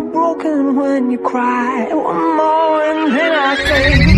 so broken when you cry. One more and then I say